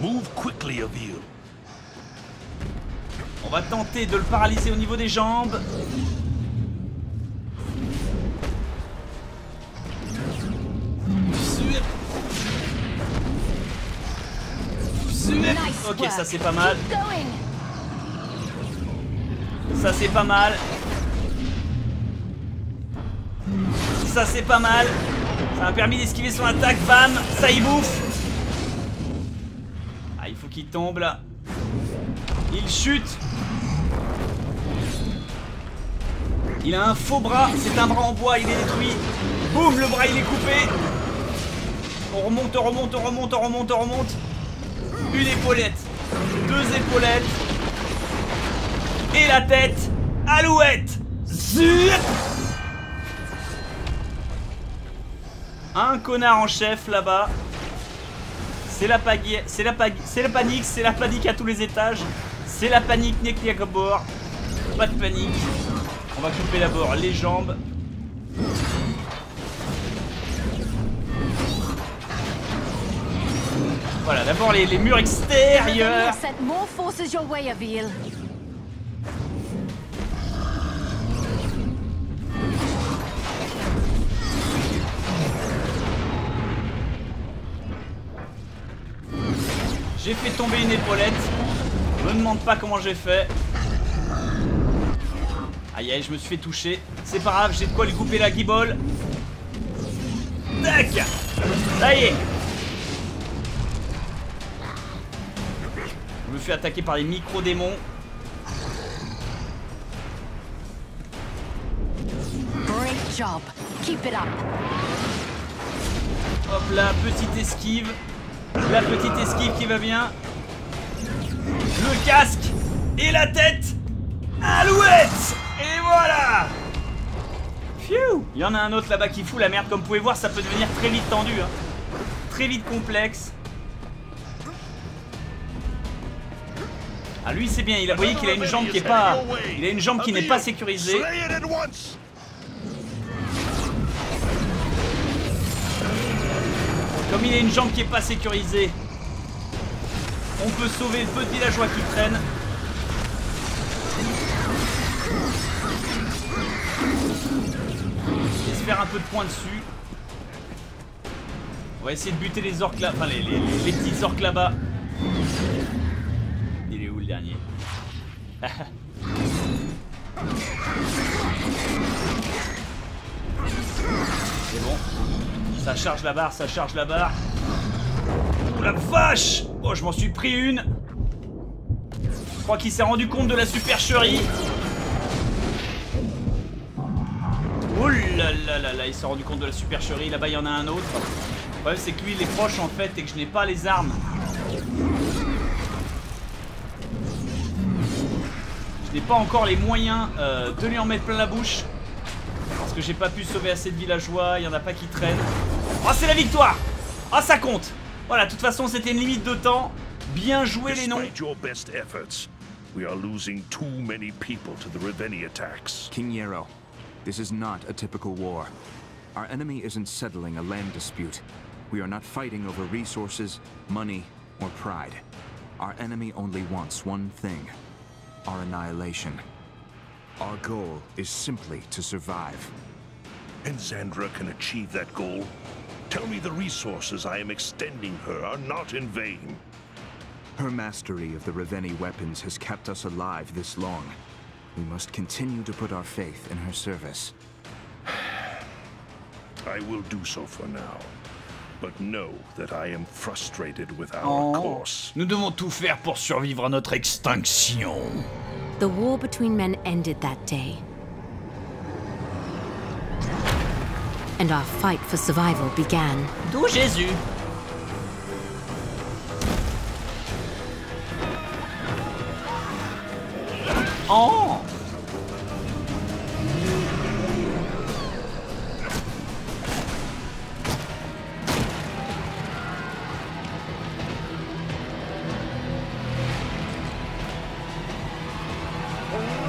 Move quickly, Avil. On va tenter de le paralyser au niveau des jambes. Ok, ça c'est pas mal. Ça c'est pas mal. Ça c'est pas mal. Ça m'a permis d'esquiver son attaque. Bam, ça y bouffe. Ah, il faut qu'il tombe là. Il chute. Il a un faux bras. C'est un bras en bois. Il est détruit. Boum, le bras il est coupé. On remonte, on remonte, on remonte, on remonte, on remonte. une épaulette, deux épaulettes et la tête alouette. Zut! Un connard en chef là-bas. C'est la panique, c'est la panique, c'est la panique à tous les étages. C'est la panique, n'est qu'il y a à bord. Pas de panique. On va couper d'abord les jambes. Voilà, d'abord les, les murs extérieurs. J'ai fait tomber une épaulette. Me demande pas comment j'ai fait. Aïe aïe, je me suis fait toucher. C'est pas grave, j'ai de quoi lui couper la guibole. Tac! Ça y est! Je me fais attaquer par les micro-démons. Great job. Keep it up. Hop là, petite esquive. La petite esquive qui va bien. Le casque et la tête alouette. Et voilà. Phew. Il y en a un autre là-bas qui fout la merde. Comme vous pouvez voir, ça peut devenir très vite tendu hein. Très vite complexe. Ah lui c'est bien, il a, vous voyez qu'il a une jambe qui est pas, il a une jambe qui n'est pas sécurisée. Comme il a une jambe qui est pas sécurisée, on peut sauver le petit villageois qui traîne. Et se faire un peu de points dessus. On va essayer de buter les orques là. Enfin les, les, les petites orques là-bas. Il est où le dernier? C'est bon. Ça charge la barre, ça charge la barre. Oh la vache! Oh, je m'en suis pris une. Je crois qu'il s'est rendu compte de la supercherie. Oh là là là là, il s'est rendu compte de la supercherie. Là-bas, il y en a un autre. Le problème, c'est que lui, il est proche en fait et que je n'ai pas les armes. Je n'ai pas encore les moyens euh, de lui en mettre plein la bouche. Parce que j'ai pas pu sauver assez de villageois, il y en a pas qui traînent. Oh, c'est la victoire! Oh, ça compte! Voilà, de toute façon, c'était une limite de temps. Bien joué, les noms. We are losing too many people to the Raveni attacks. King Yero, this is not a typical war. Our enemy isn't settling a land dispute. We are not fighting over resources, money, or pride. Our enemy only wants one thing, our annihilation. Our goal is simply to survive. And Xandra can achieve that goal. Tell me the resources I am extending her are not in vain. Her mastery of the Raveni weapons has kept us alive this long. We must continue to put our faith in her service. I will do so for now, but know that I am frustrated with our oh. course. Nous devons tout faire pour survivre à notre extinction. The war between men ended that day. And our fight for survival began. D'où Jésus. Oh.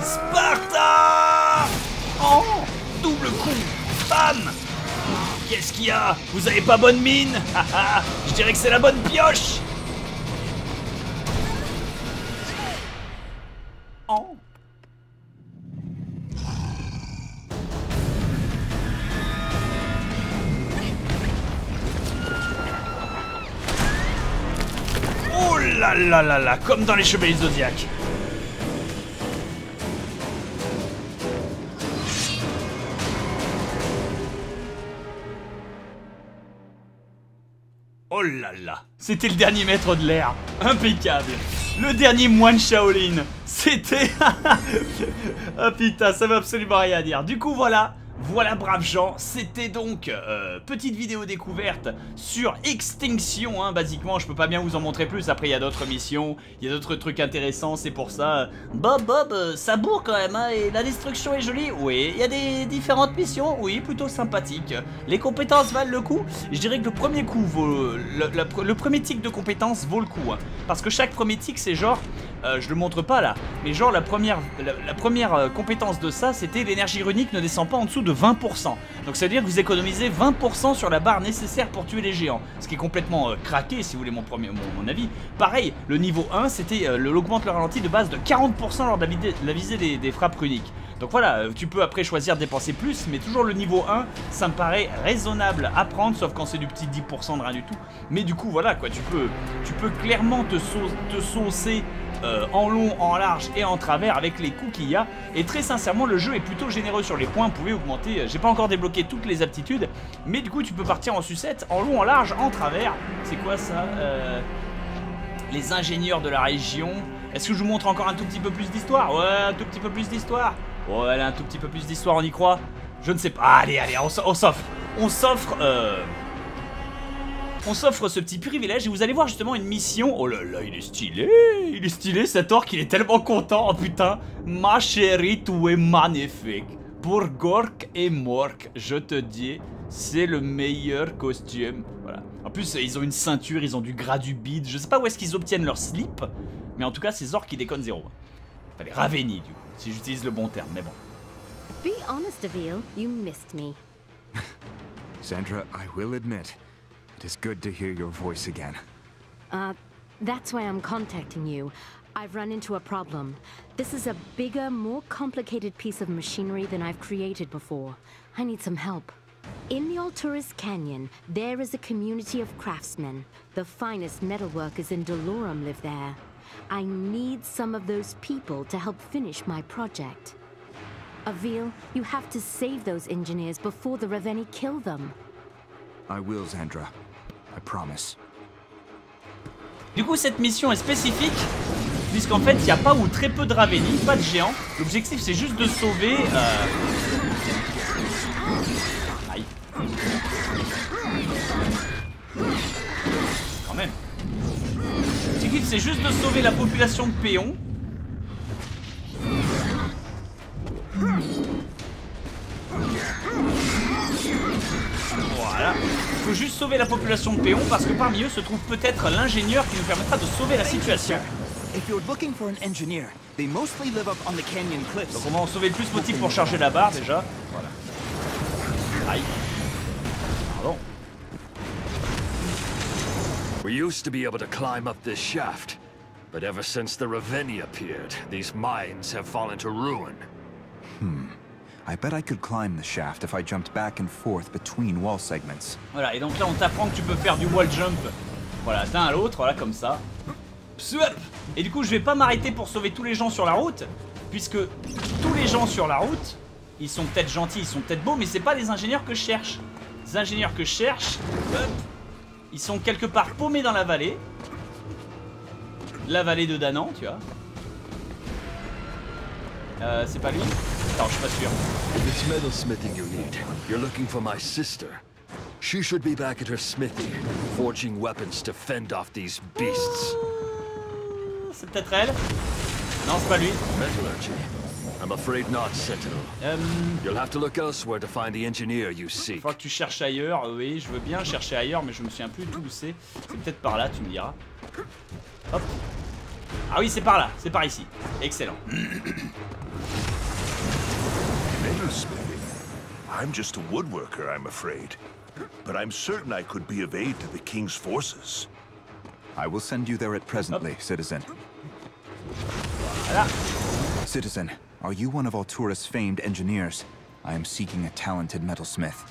Sparta. Oh. Double coup. Bam. Qu'est-ce qu'il y a? Vous avez pas bonne mine? Je dirais que c'est la bonne pioche. Oh. Oh là là là là, comme dans les Chevaliers Zodiaques. Oh là là, c'était le dernier maître de l'air, impeccable. Le dernier moine Shaolin, c'était... Ah putain, ça veut absolument rien dire. Du coup voilà, Voilà, braves gens, c'était donc euh, petite vidéo découverte sur Extinction, hein, basiquement. Je peux pas bien vous en montrer plus, après il y a d'autres missions, il y a d'autres trucs intéressants, c'est pour ça. Bob, Bob, euh, ça bourre quand même, hein, et la destruction est jolie, oui. Il y a des différentes missions, oui, plutôt sympathiques. Les compétences valent le coup. Je dirais que le premier coup vaut... Le, le, le premier tic de compétences vaut le coup, hein, parce que chaque premier tic, c'est genre... Euh, je le montre pas là, mais genre la première, la, la première euh, compétence de ça, c'était l'énergie runique ne descend pas en dessous de vingt pour cent. Donc ça veut dire que vous économisez vingt pour cent sur la barre nécessaire pour tuer les géants, ce qui est complètement euh, craqué si vous voulez mon, premier, mon, mon avis. Pareil, le niveau un, c'était euh, l'augmente le ralenti de base de quarante pour cent lors de la, de la visée des, des frappes runiques. Donc voilà, tu peux après choisir de dépenser plus, mais toujours le niveau un, ça me paraît raisonnable à prendre, sauf quand c'est du petit dix pour cent de rien du tout. Mais du coup voilà quoi, tu peux, tu peux clairement te, sau te saucer... Euh, en long, en large et en travers avec les coups qu'il y a, et très sincèrement le jeu est plutôt généreux sur les points, vous pouvez augmenter, j'ai pas encore débloqué toutes les aptitudes, mais du coup tu peux partir en sucette, en long, en large, en travers, c'est quoi ça euh... Les ingénieurs de la région, est-ce que je vous montre encore un tout petit peu plus d'histoire? Ouais, un tout petit peu plus d'histoire. Ouais, allez, un tout petit peu plus d'histoire, on y croit? Je ne sais pas, allez, allez, on s'offre, on s'offre, euh... on s'offre ce petit privilège et vous allez voir justement une mission. Oh là là, il est stylé, il est stylé cet orc, il est tellement content, oh putain. Ma chérie, tu es magnifique. Pour Gork et Mork, je te dis, c'est le meilleur costume. Voilà. En plus, ils ont une ceinture, ils ont du gras du bide. Je sais pas où est-ce qu'ils obtiennent leur slip, mais en tout cas, ces orcs, ils déconnent zéro. Enfin, les Raveni, du coup, si j'utilise le bon terme, mais bon. Be honest, Avil, you missed me. Xandra, I will admit. It is good to hear your voice again. Uh, that's why I'm contacting you. I've run into a problem. This is a bigger, more complicated piece of machinery than I've created before. I need some help. In the Alturas Canyon, there is a community of craftsmen. The finest metalworkers in Delorum live there. I need some of those people to help finish my project. Avil, you have to save those engineers before the Raveni kill them. I will, Xandra. I promise. Du coup cette mission est spécifique puisqu'en fait il n'y a pas ou très peu de Raveni, pas de géants. L'objectif c'est juste de sauver euh... Aïe. Quand même. L'objectif c'est juste de sauver la population de péons. Voilà, il faut juste sauver la population de péons parce que parmi eux se trouve peut-être l'ingénieur qui nous permettra de sauver la situation. Donc on va en sauver le plus possible pour charger la barre déjà. Voilà. Aïe. Pardon. We used to be able to climb up this shaft, but ever since the Raveni appeared, these mines have fallen to ruin. Hmm. I bet I could climb the shaft if I jumped back and forth between wall segments. Voilà, et donc là on t'apprend que tu peux faire du wall jump. Voilà, d'un à l'autre, voilà comme ça. Psup. Et du coup, je vais pas m'arrêter pour sauver tous les gens sur la route, puisque tous les gens sur la route, ils sont peut-être gentils, ils sont peut-être beaux, mais c'est pas les ingénieurs que je cherche. Les ingénieurs que je cherche, hop, ils sont quelque part paumés dans la vallée. La vallée de Danan, tu vois. Euh, c'est pas lui? Non, je suis pas sûr. This metal smithing you need. You're looking for my sister. She should be back at her smithy, forging weapons to fend off these beasts. C'est peut-être elle? Non, c'est pas lui. Metallurgy. I'm afraid not, Sentinel. Um... You'll have to look elsewhere to find the engineer you seek. Il faut que tu cherches ailleurs. Oui, je veux bien chercher ailleurs, mais je me souviens plus d'où c'est. C'est peut-être par là, tu me diras. Hop. Ah oui, c'est par là. C'est par ici. Excellent. I'm just a woodworker, I'm afraid. But I'm certain I could be of aid to the king's forces. I will send you there at presently, Hop. Citizen. Voilà. Citizen, are you one of Altura's famed engineers? I am seeking a talented metalsmith.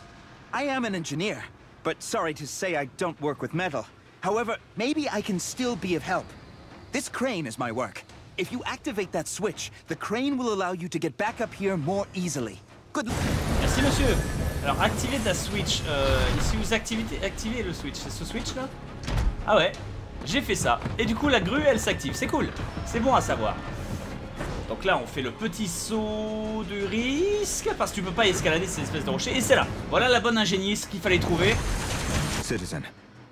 I am an engineer, but sorry to say I don't work with metal. However, maybe I can still be of help. This crane is my work. If you activate that switch, the crane will allow you to get back up here more easily. Good luck. Merci monsieur. Alors activez ta switch. Euh, si vous activez, activez le switch, c'est ce switch là. Ah ouais, j'ai fait ça. Et du coup la grue elle s'active, c'est cool. C'est bon à savoir. Donc là on fait le petit saut du risque parce que tu peux pas escalader ces espèces de rochers. Et c'est là, voilà la bonne ingénieuse qu'il fallait trouver. Citizen,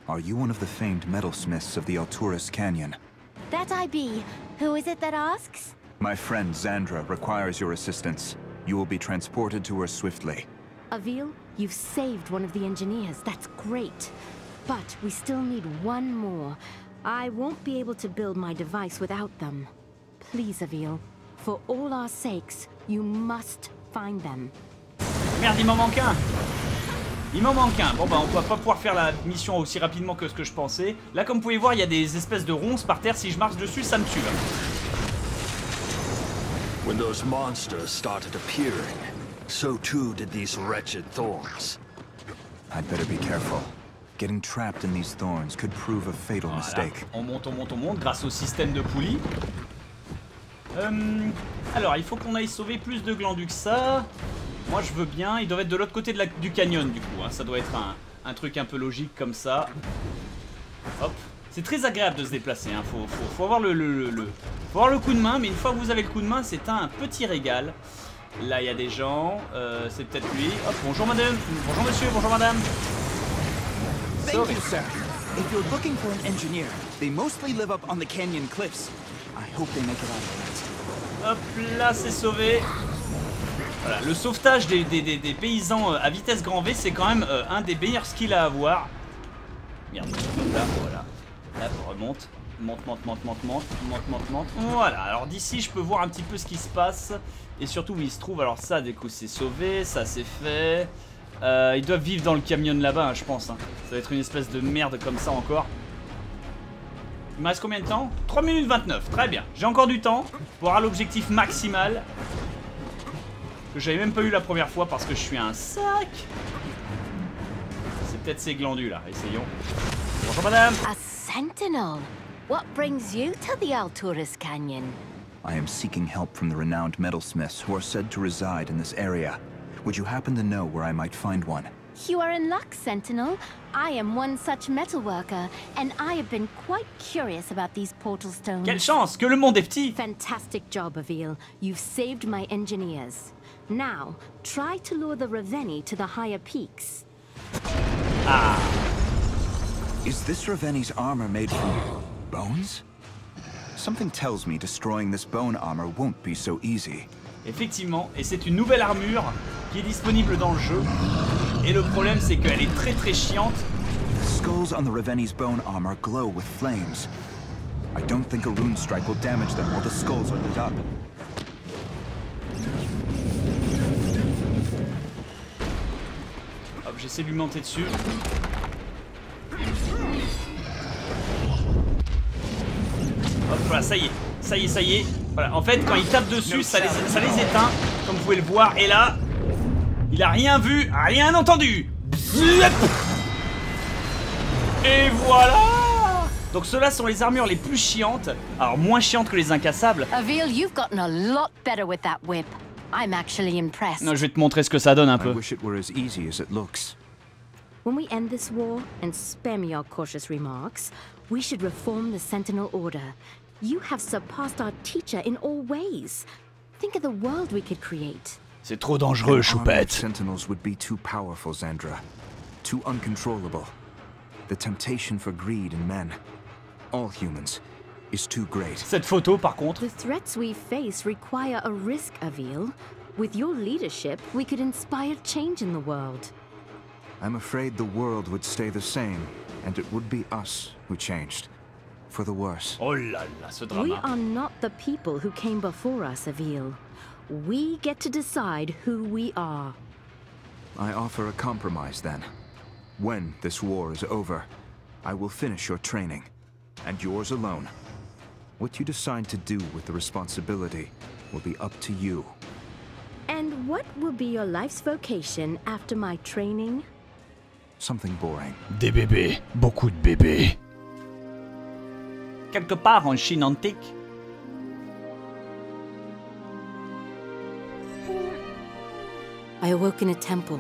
are you one of the famed metalsmiths of the Alturas Canyon? That I be. Who is it that asks? My friend Xandra requires your assistance. You will be transported to her swiftly. Avil, you've saved one of the engineers. That's great. But we still need one more. I won't be able to build my device without them. Please, Avil. For all our sakes, you must find them. Merde, il m'en manque un. Il m'en manque un. Bon bah on va pas pouvoir faire la mission aussi rapidement que ce que je pensais. Là comme vous pouvez voir, il y a des espèces de ronces par terre, si je marche dessus, ça me tue. When those monsters started appearing, so too did these wretched thorns. I'd better be careful. Getting trapped in these thorns could prove a fatal mistake. On monte, on monte, on monte grâce au système de poulies. Euh, alors, il faut qu'on aille sauver plus de glandus que ça. Moi, je veux bien. Ils doivent être de l'autre côté de la, du canyon, du coup. Hein. Ça doit être un, un truc un peu logique comme ça. Hop. C'est très agréable de se déplacer. Hein. Faut, faut, faut avoir le, le, le, le, faut avoir le coup de main. Mais une fois que vous avez le coup de main, c'est un petit régal. Là, il y a des gens. Euh, c'est peut-être lui. Hop. Bonjour, madame. Bonjour, monsieur. Bonjour, madame. Thank you, sir. If you're looking for an engineer, they mostly live up on the canyon cliffs. I hope they make it out of it. Hop là, c'est sauvé. Voilà, le sauvetage des, des, des, des paysans à vitesse grand V, c'est quand même euh, un des meilleurs skills à avoir. Merde, là, voilà. Là, on remonte. Monte, monte, monte, monte, monte, monte, monte, monte. Voilà, alors d'ici, je peux voir un petit peu ce qui se passe. Et surtout où il se trouve. Alors ça, du coup, c'est sauvé. Ça, c'est fait. Euh, ils doivent vivre dans le camion là-bas, hein, je pense. Hein. Ça va être une espèce de merde comme ça encore. Il me reste combien de temps? Trois minutes vingt-neuf, très bien. J'ai encore du temps pour avoir l'objectif maximal. Que j'avais même pas eu la première fois parce que je suis un sac. C'est peut-être ces glandus là, essayons. Bonjour madame. A Sentinel. What brings you to the Alturas Canyon? I am seeking help from the renowned metalsmiths who are said to reside in this area. Would you happen to know where I might find one? You are in luck, Sentinel. I am one such metal worker, and I have been quite curious about these portal stones. Quelle chance que le monde est petit! Fantastic job, Avil. You've saved my engineers. Now, try to lure the Raveni to the higher peaks. Ah! Is this Raveni's armor made from bones? Something tells me destroying this bone armor won't be so easy. Effectivement, et c'est une nouvelle armure qui est disponible dans le jeu. Et le problème, c'est qu'elle est très très chiante. The skulls on the Raveni's bone armor glow with flames. I don't think a rune strike will damage them while the skulls are lit up. Hop, j'essaie de lui monter dessus. Hop, voilà, ça y est, ça y est, ça y est. Voilà, en fait, quand il tape dessus, ça les, ça les éteint, comme vous pouvez le voir. Et là, il a rien vu, rien entendu. Et voilà. Donc ceux-là sont les armures les plus chiantes, alors moins chiantes que les incassables. Avil, you've gotten a lot better with that whip. I'm actually impressed. Non, je vais te montrer ce que ça donne un peu. I wish it were as easy as it looks. When we end this war and spare me your cautious remarks, we should reform the Sentinel Order. You have surpassed our teacher in all ways. Think of the world we could create. C'est trop dangereux, choupette. Sentinels would be too powerful, Xandra. Too uncontrollable. The temptation for greed in men, all humans, is too great. Cette photo, par contre. The threats we face require a risk, Avil. With your leadership, we could inspire change in the world. I'm afraid the world would stay the same, and it would be us who changed. For the worse. Oh là là, ce drama. We are not the people who came before us, Avil. We get to decide who we are. I offer a compromise then. When this war is over, I will finish your training, and yours alone. What you decide to do with the responsibility will be up to you. And what will be your life's vocation after my training? Something boring. Des bébés, beaucoup de bébés. Quelque part en Chine antique. I awoke in a temple.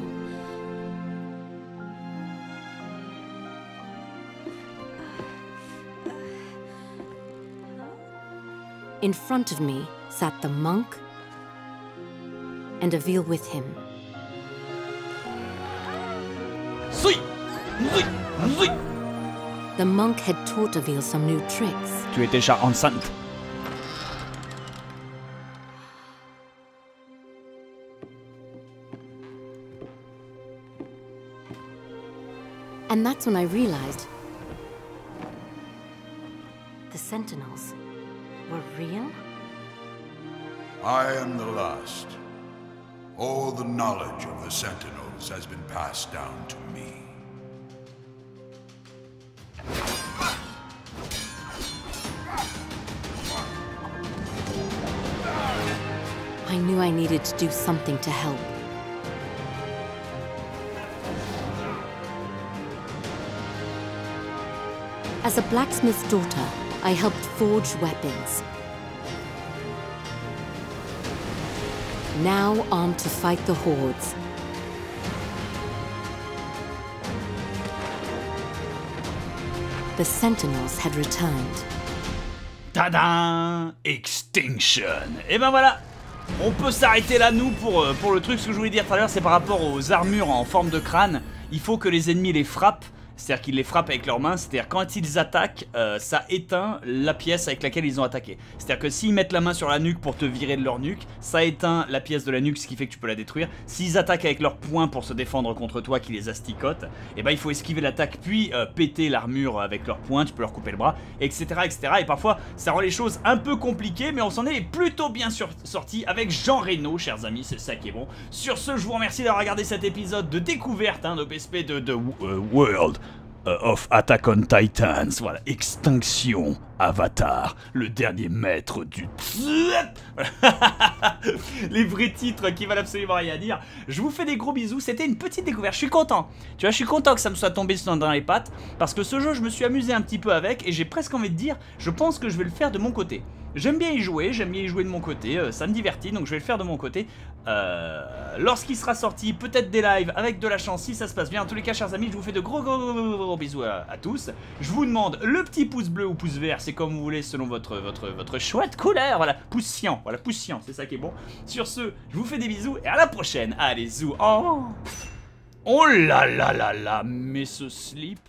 In front of me sat the monk and Avil with him. The monk had taught Avil some new tricks. Tu es déjà enceinte. And that's when I realized the Sentinels were real? I am the last. All the knowledge of the Sentinels has been passed down to me. I knew I needed to do something to help. As a blacksmith's daughter, I helped forge weapons. Now armed to fight the hordes. The Sentinels had returned. Tada! Extinction! Et ben voilà! On peut s'arrêter là, nous, pour, pour le truc. Ce que je voulais dire tout à l'heure, c'est par rapport aux armures en forme de crâne. Il faut que les ennemis les frappent. C'est-à-dire qu'ils les frappent avec leurs mains, c'est-à-dire quand ils attaquent, euh, ça éteint la pièce avec laquelle ils ont attaqué. C'est-à-dire que s'ils mettent la main sur la nuque pour te virer de leur nuque, ça éteint la pièce de la nuque, ce qui fait que tu peux la détruire. S'ils attaquent avec leurs poings pour se défendre contre toi qui les asticote, et ben il faut esquiver l'attaque puis euh, péter l'armure avec leurs poings, tu peux leur couper le bras, et cetera, et cetera. Et parfois, ça rend les choses un peu compliquées, mais on s'en est plutôt bien sorti avec Jean Reno, chers amis, c'est ça qui est bon. Sur ce, je vous remercie d'avoir regardé cet épisode de découverte hein, de P S P de, de euh, World of Attack on Titans, voilà, Extinction, Avatar, le dernier maître du... Les vrais titres qui valent absolument rien dire. Je vous fais des gros bisous, c'était une petite découverte, je suis content. Tu vois, je suis content que ça me soit tombé dans les pattes, parce que ce jeu, je me suis amusé un petit peu avec, et j'ai presque envie de dire, je pense que je vais le faire de mon côté. J'aime bien y jouer, j'aime bien y jouer de mon côté, euh, ça me divertit, donc je vais le faire de mon côté. Euh, Lorsqu'il sera sorti, peut-être des lives, avec de la chance, si ça se passe bien. En tous les cas, chers amis, je vous fais de gros gros gros, gros, gros bisous à, à tous. Je vous demande le petit pouce bleu ou pouce vert, c'est comme vous voulez, selon votre, votre, votre chouette couleur. Voilà, pouce cyan, voilà, pouce cyan, c'est ça qui est bon. Sur ce, je vous fais des bisous et à la prochaine. Allez, zou, oh, oh là là là là, mais ce slip...